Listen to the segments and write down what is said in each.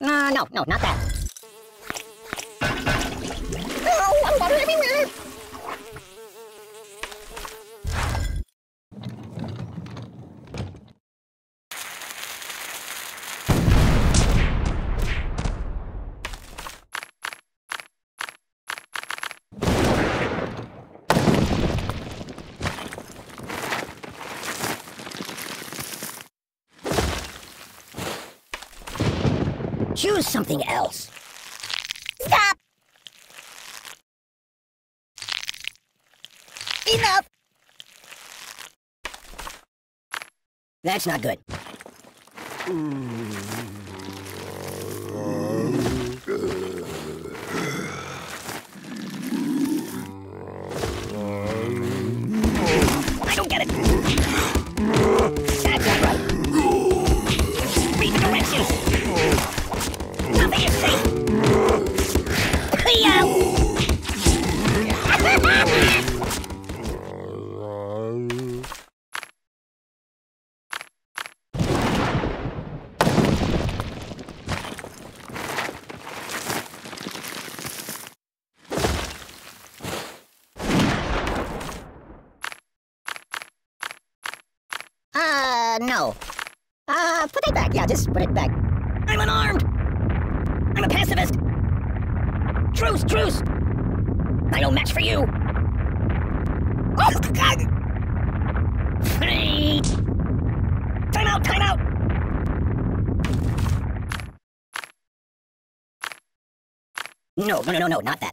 No, not that. Oh, I'm water everywhere! Choose something else. Stop! Enough! That's not good. I don't get it! That's not right! Read the directions! No. Put it back. Yeah, just put it back. I'm unarmed! I'm a pacifist! Truce! I don't match for you! Oh, God! Hey. Time out! No, not that.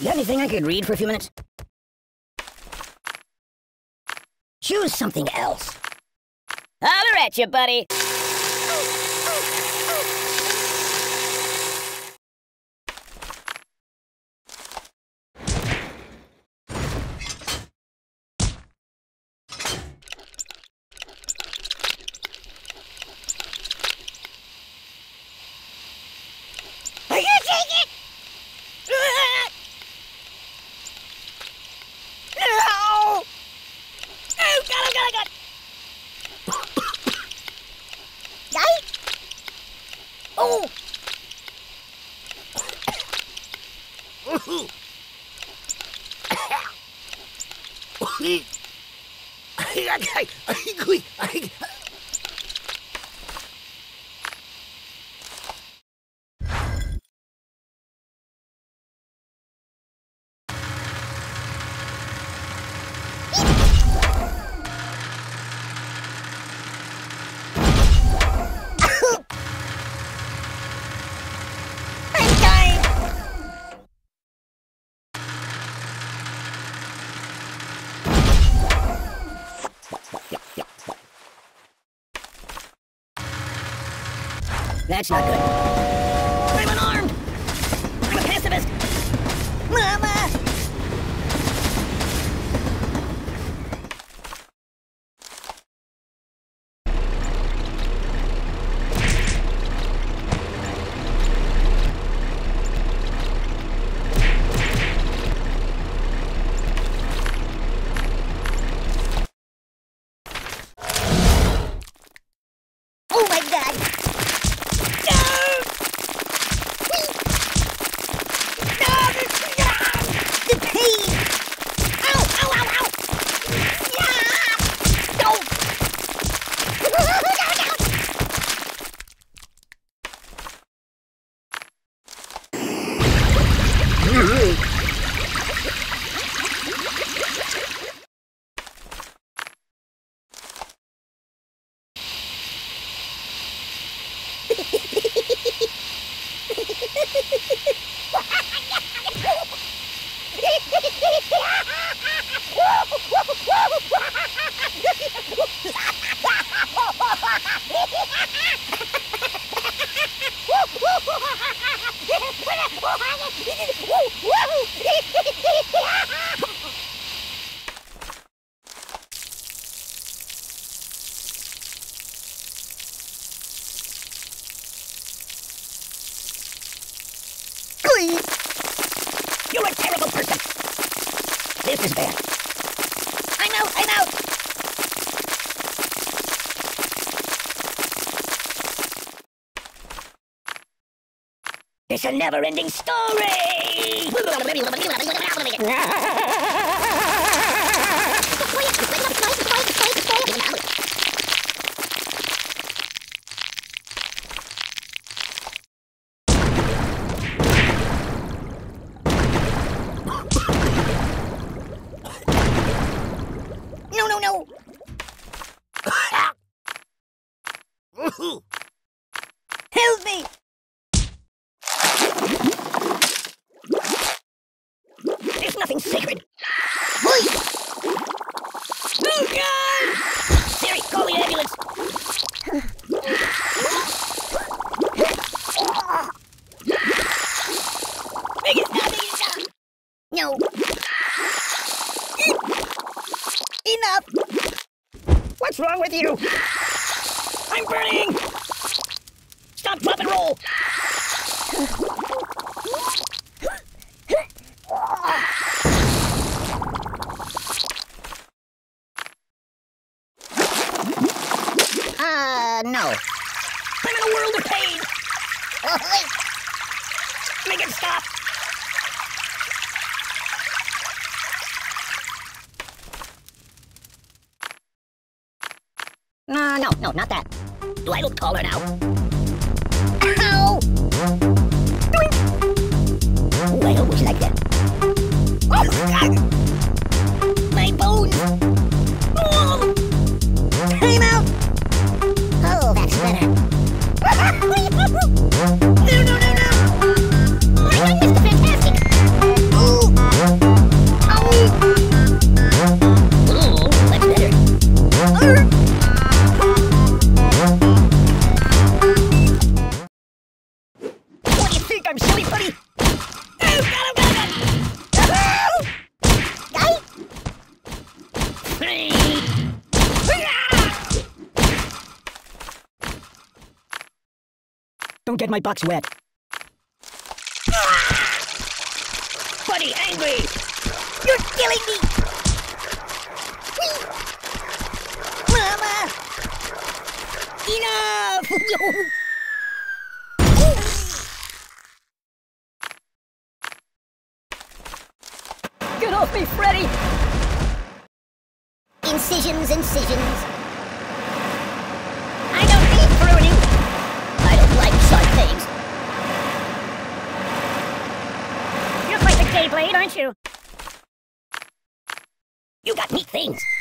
You got anything I could read for a few minutes? Choose something else. Holler at you, buddy. That's not good. I'm unarmed! You're a terrible person. This is bad. I'm out, I'm out. It's a never-ending story. Help me! There's nothing sacred! Siri, call the ambulance! No! Enough! What's wrong with you? I'm burning! Stop, drop, and roll! No. I'm in a world of pain! Make it stop! No, not that. Do I look taller now? Ow! Ooh, I always like that. Oh, God! My bones! Oh! Time out! Oh, that's better. No! My young Mr. Fantastic! Ooh! Oh! Ooh, that's better. I'm silly, buddy. Don't get my box wet. Buddy, angry. You're killing me. Mama. Enough. Get off me, Freddy! Incisions. I don't need pruning. I don't like such things. You're quite the K-Blade, aren't you? You got neat things.